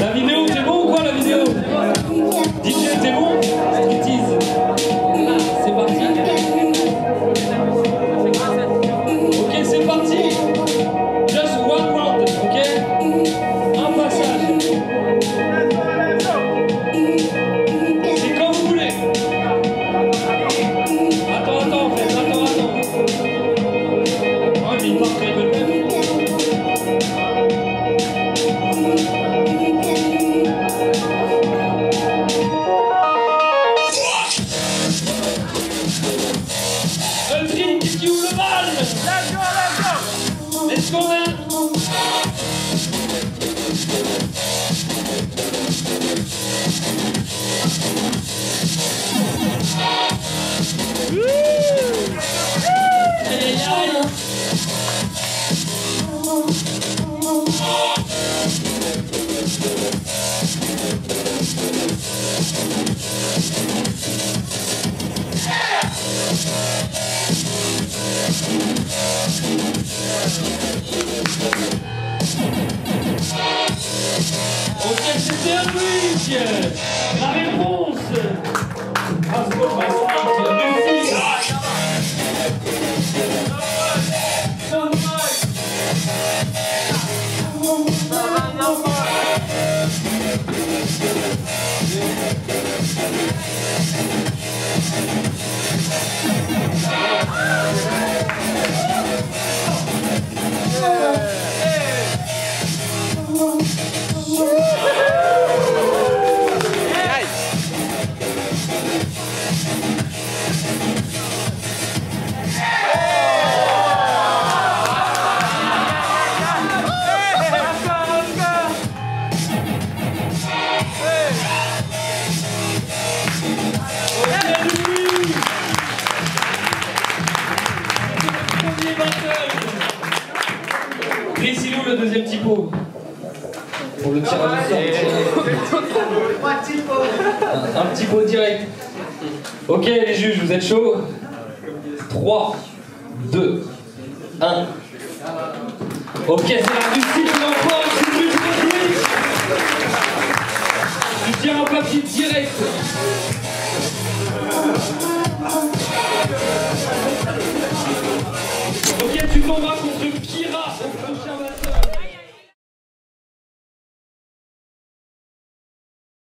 La vidéo, c'est bon ou quoi la vidéo? DJ, c'est bon? It is. C'est parti. Ok, c'est parti. Just one round, ok? Un passage. C'est comme vous voulez. Attends, en fait, attends. Oh, il part très bien. Ok, c'était un Twitch. La réponse. Priscillo, le deuxième typo. Pour le tirage au sort. Un petit pot direct. Ok les juges, vous êtes chauds? 3, 2, 1. Ok, c'est la réussite de l'emploi.